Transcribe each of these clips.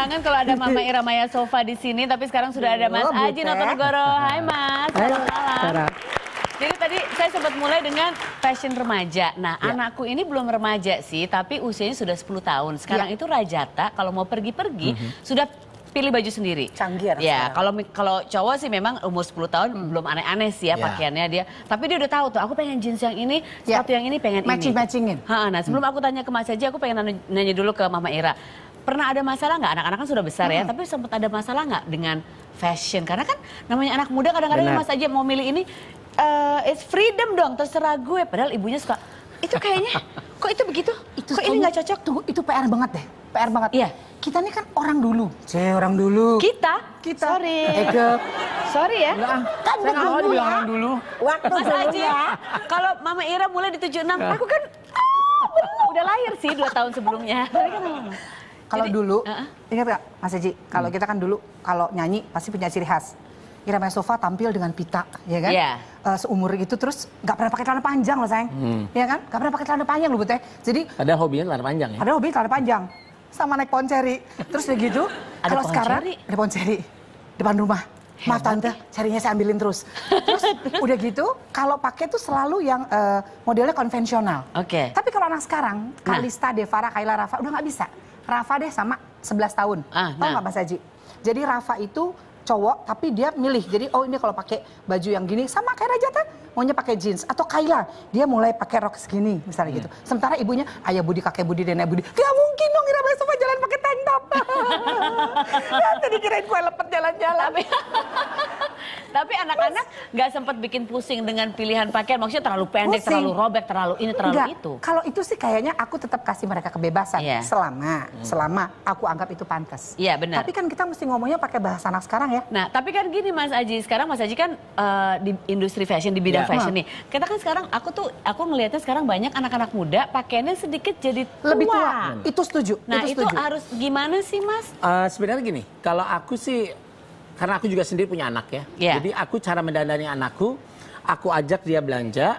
banget kalau ada Mama Ira Maya Sofa di sini, tapi sekarang sudah ada Mas Adjie Notonegoro. Hai Mas, selamat malam. Jadi tadi saya sempat mulai dengan fashion remaja. Nah, anakku ini belum remaja sih, tapi usianya sudah 10 tahun. Sekarang itu rajata, kalau mau pergi-pergi sudah pilih baju sendiri. Canggih ya. Kalau cowok sih memang umur 10 tahun belum aneh-aneh sih ya pakaiannya dia. Tapi dia udah tahu tuh, aku pengen jeans yang ini, sepatu yang ini, pengen matching, matchingin. Nah, sebelum aku tanya ke Mas Adjie, aku pengen nanya dulu ke Mama Ira. Pernah ada masalah nggak? Anak-anak kan sudah besar ya, tapi sempat ada masalah nggak dengan fashion? Karena kan namanya anak muda kadang-kadang Mas Adjie mau milih ini, it's freedom dong, terserah gue. Padahal ibunya suka, itu kayaknya, kok itu begitu? Itu kok ini nggak cocok? Tunggu, itu PR banget deh, PR banget. Iya. Kita nih kan orang dulu. Saya orang dulu. Kita. Sorry. Eke. Sorry ya. Kan saya nggak bilang orang dulu. Waktu Mas Adjie ya. Kalau Mama Ira mulai di 76, aku kan udah lahir sih 2 tahun sebelumnya. Kalau dulu, ingat gak Mas Adjie, kalau kita kan dulu kalau nyanyi pasti punya ciri khas. Ira Maya Sofa tampil dengan pita, ya kan? Yeah. Seumur itu terus nggak pernah pakai celana panjang loh sayang, ya kan? Nggak pernah pakai celana panjang loh Buteh. Jadi ada hobinya celana panjang ya? Ada hobi celana panjang, sama naik pohon ceri. Terus begitu, kalau sekarang ada pohon ceri depan rumah. Maaf tante, carinya saya ambilin terus. Terus udah gitu, kalau pakai tuh selalu yang modelnya konvensional. Oke. Tapi kalau anak sekarang, Kalista, Devara, Kayla, Rafa, udah nggak bisa. Rafa deh sama 11 tahun, tau nggak Mas Adjie? Jadi Rafa itu cowok, tapi dia milih. Jadi oh ini kalau pakai baju yang gini sama kayak rajatan, maunya pakai jeans. Atau Kayla, dia mulai pakai rok segini misalnya gitu. Sementara ibunya ayah budi, kakek budi, nenek budi. Gak mungkin dong Ira Maya Sofa jalan pakai tank top. Nanti dikirain gue lepet jalan-jalan. Tapi anak-anak nggak sempat bikin pusing dengan pilihan pakaian, maksudnya terlalu pendek, terlalu robek, terlalu ini, terlalu itu. Kalau itu sih kayaknya aku tetap kasih mereka kebebasan selama aku anggap itu pantas. Iya benar. Tapi kan kita mesti ngomongnya pakai bahasa anak sekarang ya. Nah tapi kan gini Mas Adjie, sekarang Mas Adjie kan di industri fashion, di bidang fashion nih. Kita kan sekarang aku ngelihatnya sekarang banyak anak-anak muda pakaiannya sedikit jadi tua. Lebih tua. Itu setuju. Nah itu harus gimana sih Mas? Sebenarnya gini, kalau aku sih. Karena aku juga sendiri punya anak ya, jadi aku cara mendandani anakku, aku ajak dia belanja,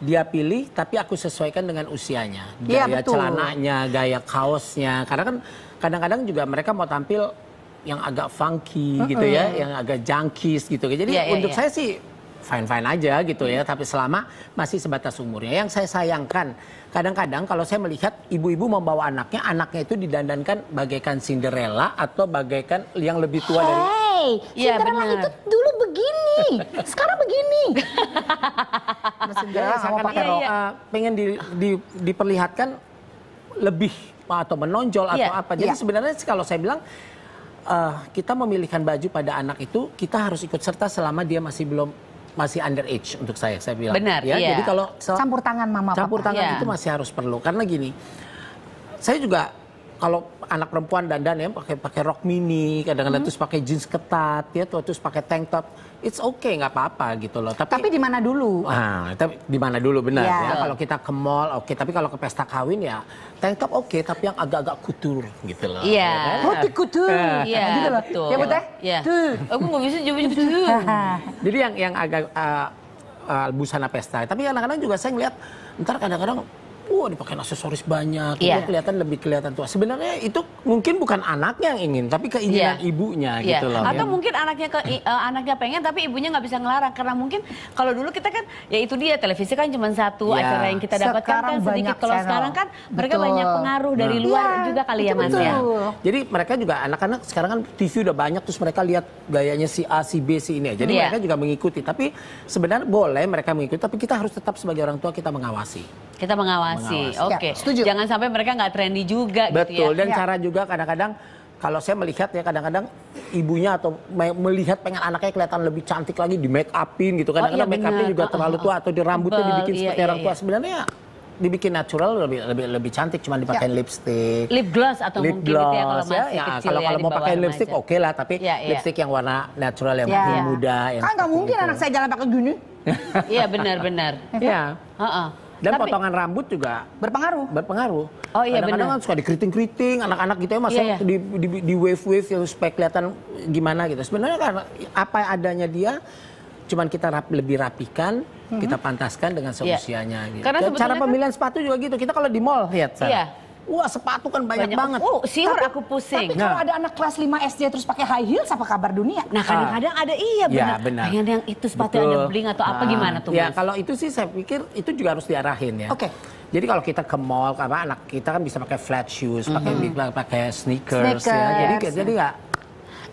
dia pilih, tapi aku sesuaikan dengan usianya, gaya celananya, gaya kaosnya. Karena kan kadang-kadang juga mereka mau tampil yang agak funky gitu ya, yang agak junkies gitu. Jadi untuk saya sih fine-fine aja gitu ya, tapi selama masih sebatas umurnya. Yang saya sayangkan, kadang-kadang kalau saya melihat ibu-ibu membawa anaknya, anaknya itu didandankan bagaikan Cinderella atau bagaikan yang lebih tua dari... Cinderella itu dulu begini, sekarang begini. Cinderella sama pakai rok, pengen diperlihatkan lebih atau menonjol atau apa. Jadi sebenarnya kalau saya bilang kita memilihkan baju pada anak itu, kita harus ikut serta selama dia masih underage untuk saya bilang. Benar. Ya, jadi kalau campur tangan mama, campur papa, tangan itu masih harus perlu. Karena gini, saya juga kalau anak perempuan dandan ya pakai rok mini, kadang-kadang terus pakai jeans ketat ya, terus pakai tank top, it's okay, nggak apa-apa gitu loh. Tapi di mana dulu? Tapi di mana dulu benar ya. Kalau kita ke mall oke, tapi kalau ke pesta kawin ya tank top oke, tapi yang agak-agak couture gitu loh. Iya. Roti couture. Iya. Betul. Ya betul. Iya. Aku nggak bisa jawab itu. Jadi yang agak busana pesta. Tapi kadang-kadang juga saya ngeliat ntar kadang-kadang dipakai aksesoris banyak, itu kelihatan tua. Sebenarnya itu mungkin bukan anaknya yang ingin, tapi keinginan ibunya gitu loh. Atau mungkin anaknya pengen, tapi ibunya nggak bisa ngelarang. Karena mungkin kalau dulu kita kan, ya itu dia, televisi kan cuma satu acara yang kita dapatkan kan sedikit. Kalau sekarang kan mereka banyak pengaruh dari luar juga kali ya Mas ya. Jadi mereka juga anak-anak sekarang kan TV udah banyak, terus mereka lihat gayanya si A, si B, si ini. Jadi mereka juga mengikuti. Tapi sebenarnya boleh mereka mengikuti, tapi kita harus tetap sebagai orang tua kita mengawasi. Kita mengawasi. Oke. Okay. Jangan sampai mereka nggak trendy juga. Betul. Gitu ya. Dan cara juga kadang-kadang kalau saya melihat ya kadang-kadang ibunya atau melihat pengen anaknya kelihatan lebih cantik lagi di make upin gitu. Kadang-kadang make upin juga terlalu tua atau di rambutnya dibikin seperti orang tua. Sebenarnya dibikin natural lebih cantik. Cuma dipakai lipstick. Lip gloss atau lip mungkin gloss, gitu ya kalau masih kecil. Kalau mau pakai lipstick oke lah. Tapi lipstick yang warna natural yang lebih muda. Kan nggak mungkin anak saya jalan pakai gini. Iya benar-benar. Iya. Dan potongan rambut juga berpengaruh. Oh iya benar. Kadang-kadang kan suka dikeriting-keriting, anak-anak gitu ya masuk di wave-wave yang supaya kelihatan gimana gitu. Sebenarnya kan apa adanya dia, cuman kita lebih rapikan, kita pantaskan dengan seusianya. Gitu. Karena cara pemilihan sepatu juga gitu. Kita kalau di mall lihat. Iya. Wah, sepatu kan banyak banget. Siur aku pusing. Tapi kalau ada anak kelas 5 SD terus pakai high heels, apa kabar dunia? Nah, kadang-kadang ada benar. Pengen yang itu sepatu ada bling atau apa gimana tuh? Ya, kalau itu sih saya pikir itu juga harus diarahin ya. Oke. Jadi kalau kita ke mall, anak kita kan bisa pakai flat shoes, pakai sneakers ya. Jadi nggak.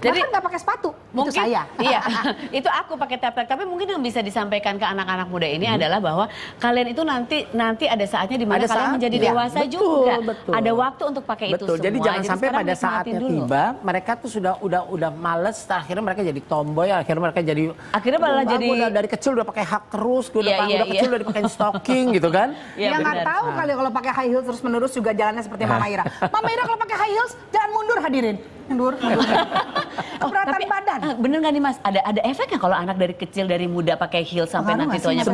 Jadi nggak pakai sepatu, mungkin itu saya. Iya, itu aku pakai teplek. Tapi mungkin yang bisa disampaikan ke anak-anak muda ini adalah bahwa kalian itu nanti ada saatnya di mana kalian menjadi dewasa juga. Betul. Ada waktu untuk pakai itu semua. Jadi jangan sampai pada saatnya tiba mereka tuh sudah males. Akhirnya mereka jadi tomboy. Akhirnya mereka jadi. Akhirnya malah jadi. Dari kecil udah pakai hak terus. Gue udah kecil udah dipakai stocking gitu kan. Ya nggak tahu kali kalau pakai high heels terus menerus juga jalannya seperti Mama Ira. Mama Ira kalau pakai high heels jangan mundur mundur. Keberatan badan. Bener nggak nih Mas? Ada efeknya kalau anak dari kecil dari muda pakai heels sampai nanti tuanya.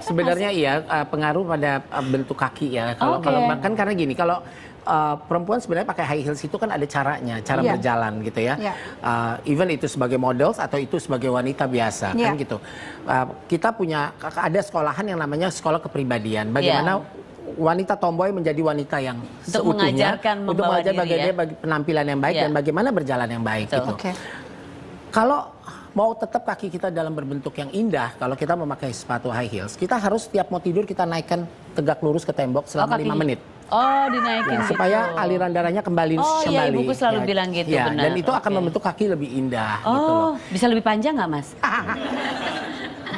Sebenarnya iya pengaruh pada bentuk kaki ya. Kalau kan karena gini kalau perempuan sebenarnya pakai high heels itu kan ada caranya, berjalan gitu ya. Even itu sebagai models atau itu sebagai wanita biasa kan gitu. Kita punya ada sekolahan yang namanya sekolah kepribadian. Bagaimana wanita tomboy menjadi wanita yang seutuhnya untuk mengajar bagaimana penampilan yang baik dan bagaimana berjalan yang baik gitu. Kalau mau tetap kaki kita dalam berbentuk yang indah, kalau kita memakai sepatu high heels, kita harus setiap mau tidur kita naikkan tegak lurus ke tembok selama 5 menit. Dinaikin gitu. Supaya aliran darahnya kembali. Iya, ibuku selalu bilang gitu. Ya, benar. Dan itu akan membentuk kaki lebih indah. Gitu loh. Bisa lebih panjang nggak Mas?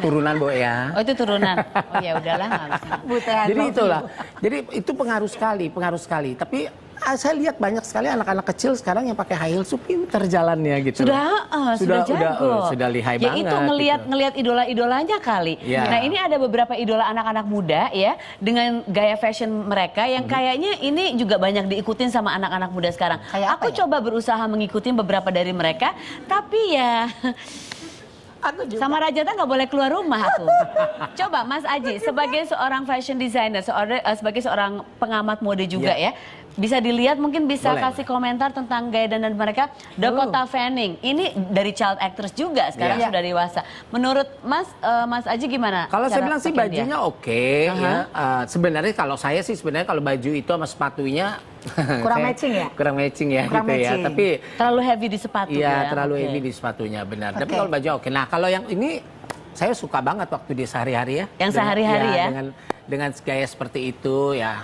Turunan Bu ya. Oh itu turunan. Oh ya udahlah nggak bisa. Jadi itulah. Jadi itu pengaruh sekali. Tapi saya lihat banyak sekali anak-anak kecil sekarang yang pakai high heels tuh pinter jalannya gitu. Sudah lihai banget. Ya itu ngelihat idola-idolanya kali. Yeah. Nah ini ada beberapa idola anak-anak muda ya dengan gaya fashion mereka yang kayaknya ini juga banyak diikutin sama anak-anak muda sekarang. Aku coba berusaha mengikuti beberapa dari mereka, tapi ya. Sama Rajata nggak boleh keluar rumah aku. Coba Mas Adjie sebagai seorang fashion designer, sebagai seorang pengamat mode juga ya. Bisa dilihat mungkin bisa kasih komentar tentang gaya dandan mereka. Dakota Fanning ini dari child actress juga sekarang sudah dewasa. Menurut Mas Adjie gimana? Kalau saya bilang sih bajunya oke. Ya. Sebenarnya kalau saya sih kalau baju itu sama sepatunya kurang matching ya? Kurang matching ya kurang gitu matching. Ya. Tapi terlalu heavy di sepatu ya. Terlalu heavy di sepatunya benar. Tapi kalau baju oke. Nah, kalau yang ini saya suka banget waktu di sehari-hari ya. Yang sehari-hari ya. Dengan gaya seperti itu ya.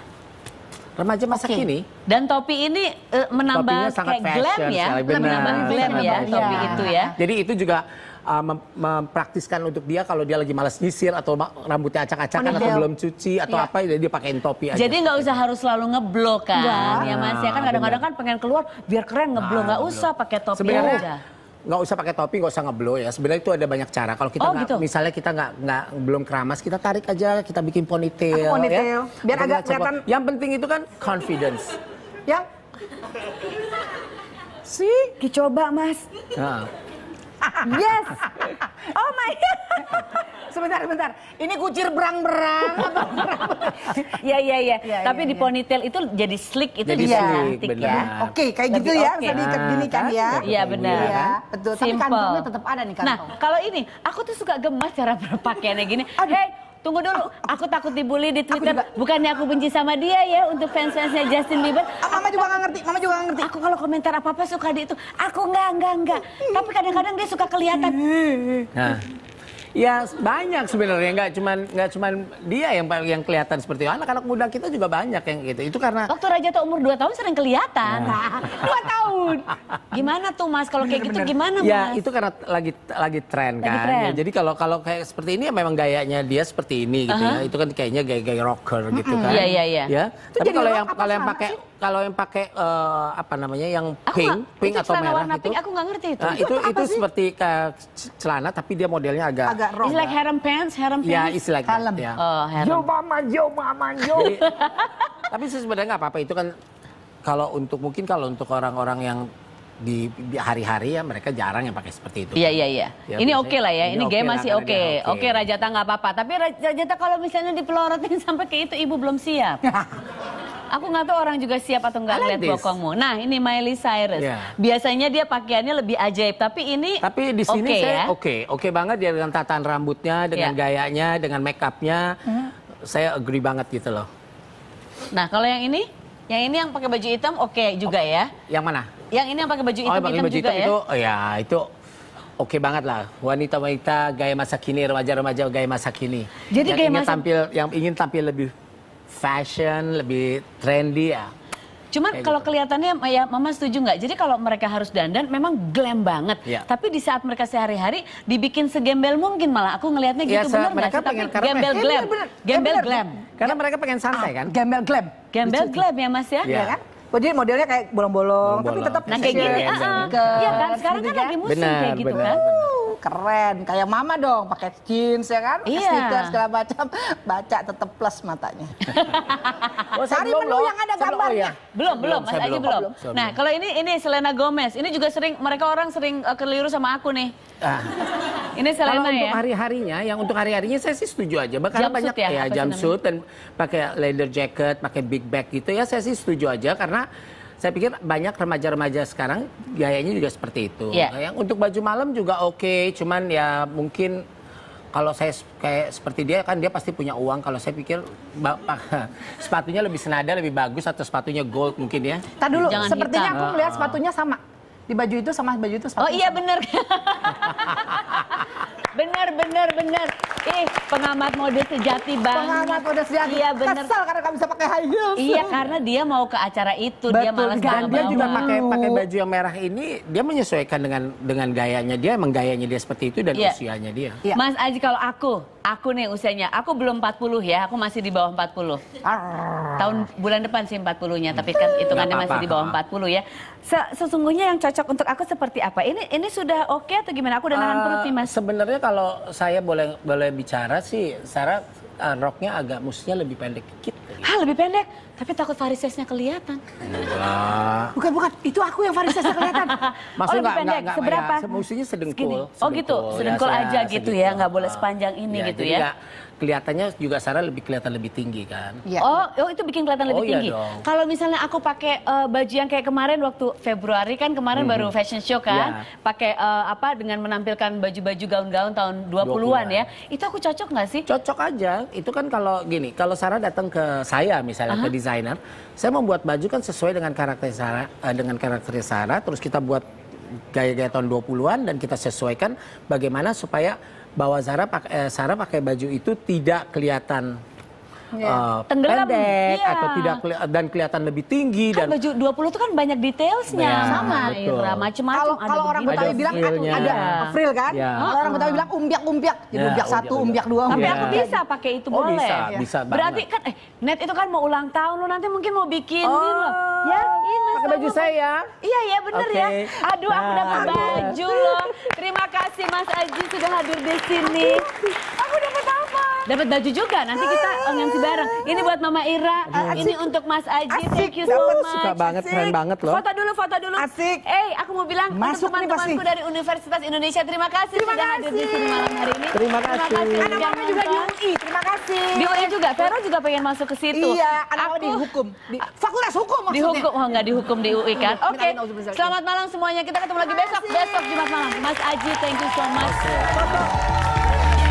Remaja masa kini. Dan topi ini menambah kayak glam ya. Menambah glam ya topi itu ya. Jadi itu juga mempraktiskan untuk dia kalau dia lagi malas nyisir atau rambutnya acak-acakan atau belum cuci atau apa dia pakein topi aja. Jadi nggak usah harus selalu ngeblok kan ya Mas ya kan kadang-kadang kan pengen keluar biar keren ngeblok nggak usah pakai topi aja. Nggak usah pakai topi, nggak usah ngeblow ya. Sebenarnya itu ada banyak cara. Kalau kita misalnya kita belum keramas, kita tarik aja, kita bikin ponytail. Ponytail. Ya. Biar agak kelihatan. Yang penting itu kan confidence. Ya. Dicoba Mas. Yes. Oh my God. Sebentar. Ini kucir berang-berang. Iya. Tapi di ponytail itu jadi slick, itu jadi cantik ya. Oke, kayak gitu ya. Bisa diikat gini kan ya. Iya benar. Iya, betul. Tapi kantongnya tetap ada nih kantong. Nah, kalau ini aku tuh suka gemas cara berpakaiannya gini. Hey. Tunggu dulu, aku takut dibully di Twitter. Bukannya aku benci sama dia ya untuk fans-fansnya Justin Bieber. Mama juga gak ngerti. Aku kalau komentar apa-apa suka di itu. Aku enggak. Tapi kadang-kadang dia suka kelihatan. Nah. Ya banyak sebenarnya, nggak cuman dia yang kelihatan seperti itu. Anak-anak muda kita juga banyak yang gitu. Itu karena waktu Raja tuh umur 2 tahun sering kelihatan. 2 tahun. Gimana tuh Mas kalau kayak gitu gimana Mas? Ya itu karena lagi tren kan. Ya, jadi kalau kayak seperti ini ya memang gayanya dia seperti ini gitu ya. Itu kan kayaknya gaya rocker gitu kan. Iya. Tapi kalau yang pakai apa namanya yang pink atau merah itu pink, aku nggak ngerti itu. Itu seperti celana tapi dia modelnya agak rock. It's like harem pants. Ya, it's like that. Yeah. Oh, harem. Yo mama. Tapi sebenarnya nggak apa-apa itu kan mungkin kalau untuk orang-orang yang di hari-hari ya mereka jarang yang pakai seperti itu. Iya. Ya, ini oke lah ya. Ini game masih oke. Oke, Rajata nggak apa-apa. Tapi Rajata kalau misalnya dipelorotin sampai ke itu ibu belum siap. Aku nggak tahu orang juga siap atau nggak lihat bokongmu. Nah ini Miley Cyrus. Yeah. Biasanya dia pakaiannya lebih ajaib, tapi ini di sini oke banget dia dengan tataan rambutnya, dengan gayanya, dengan make upnya. Saya agree banget gitu loh. Nah kalau yang ini? Yang ini yang pakai baju hitam oke juga ya? Yang mana? Yang ini yang pakai baju hitam, juga itu, ya? Ya itu oke banget lah, wanita-wanita gaya masa kini, remaja-remaja gaya masa kini. Jadi yang gaya masa... tampil, yang ingin tampil lebih fashion, lebih trendy ya. Cuman kayak kalau gitu. Kelihatannya ya Mama setuju nggak? Jadi kalau mereka harus dandan memang glam banget. Ya. Tapi di saat mereka sehari-hari dibikin segembel mungkin malah aku ngelihatnya gitu ya, benar nggak sih? Tapi gembel glam, gembel glam. Karena mereka pengen santai kan? Gembel glam, gembel glam ya Mas ya? Iya kan? Jadi modelnya kayak bolong-bolong, tapi tetap nah, kayak gini. Iya kan? Sekarang kan lagi musim kayak gitu kan? Keren, kayak Mama dong, pakai jeans ya kan, sneakers segala macam, baca tetap plus matanya. Cari menu yang ada gambarnya. Belum, Mas Adjie belum. Nah, kalau ini Selena Gomez, ini juga sering mereka orang sering keliru sama aku nih. Ini Selena ya. Untuk hari-harinya, yang untuk hari-harinya saya sih setuju aja. Karena banyak ya jumpsuit dan pakai leather jacket, pakai big bag gitu ya, saya sih setuju aja karena saya pikir banyak remaja-remaja sekarang gayanya juga seperti itu. Yang untuk baju malam juga oke, cuman ya mungkin kalau saya kayak seperti dia kan dia pasti punya uang. Kalau saya pikir sepatunya lebih senada, lebih bagus atau sepatunya gold mungkin ya. Entar dulu, jangan sepertinya hitam. Aku melihat sepatunya sama. Di baju itu sama baju itu sepatunya. Oh iya bener. bener. Ih, pengamat mode sejati banget. Pengamat mode sejati. Iya, bener. Kesel karena gak bisa pakai high heels. Iya, karena dia mau ke acara itu. Betul, dia malas banget. Dia juga pakai baju yang merah ini, dia menyesuaikan dengan gayanya dia, emang gayanya dia seperti itu dan usianya dia. Iya. Mas Adjie, kalau aku nih usianya, aku belum 40 ya, aku masih di bawah 40. Tahun bulan depan sih 40-nya, tapi kan hitungannya masih di bawah 40 ya. Sesungguhnya yang cocok untuk aku seperti apa? Ini sudah oke atau gimana? Aku udah nahan perut nih, Mas. Sebenarnya kalau saya boleh bicara sih, Sarah roknya agak mestinya lebih pendek dikit. Hah, lebih pendek? Tapi takut varisesnya kelihatan. Enggak. Bukan. Itu aku yang varisesnya kelihatan. Maksudnya enggak seberapa? Ya, mestinya sedengkul. Oh gitu, sedengkul ya, aja gitu ya, nggak boleh sepanjang ini ya, gitu ya. Enggak, kelihatannya juga Sarah kelihatan lebih tinggi kan. Ya. Oh, itu bikin kelihatan lebih tinggi. Iya. Kalau misalnya aku pakai baju yang kayak kemarin waktu Februari kan, kemarin baru fashion show kan. Ya. Pakai dengan menampilkan baju-baju gaun-gaun tahun 20-an ya. Itu aku cocok nggak sih? Cocok aja. Itu kan kalau gini, kalau Sarah datang ke saya misalnya, ke desainer, saya membuat baju kan sesuai dengan karakter Sarah, terus kita buat gaya-gaya tahun 20-an dan kita sesuaikan bagaimana supaya bahwa Sarah pakai baju itu tidak kelihatan tenggelam, pendek atau tidak kelihatan lebih tinggi. Kan dan baju 20 itu kan banyak detailsnya macam-macam. Kalau orang Betawi bilang ada fril kan, kalau orang Betawi bilang umbiak-umbiak, jadi umbiak satu, umbiak dua. Tapi aku bisa pakai itu boleh. Bisa berarti kan Net itu kan mau ulang tahun lo nanti mungkin mau bikin nih lo. Ya, pakai baju saya. Iya ya bener ya. Aduh aku dapat baju lo. Terima kasih Mas Adjie sudah hadir di sini. Aku dapat apa? Dapat baju juga. Nanti kita nganti bareng. Ini buat Mama Ira, ini untuk Mas Adjie. Thank you so much. Suka banget, keren banget loh. Foto dulu. Asik. Aku mau bilang untuk teman-temanku dari Universitas Indonesia, terima kasih sudah hadir di sini malam hari ini. Terima kasih. Anak-anak juga di UI. Terima kasih. Di UI juga. Vera juga pengen masuk ke situ. Iya, anak di hukum. Di Fakultas Hukum maksudnya. Dihukum, enggak dihukum di UI kan. Oke. Selamat malam semuanya. Kita ketemu lagi besok Jumat malam. Mas Adjie, thank you so much.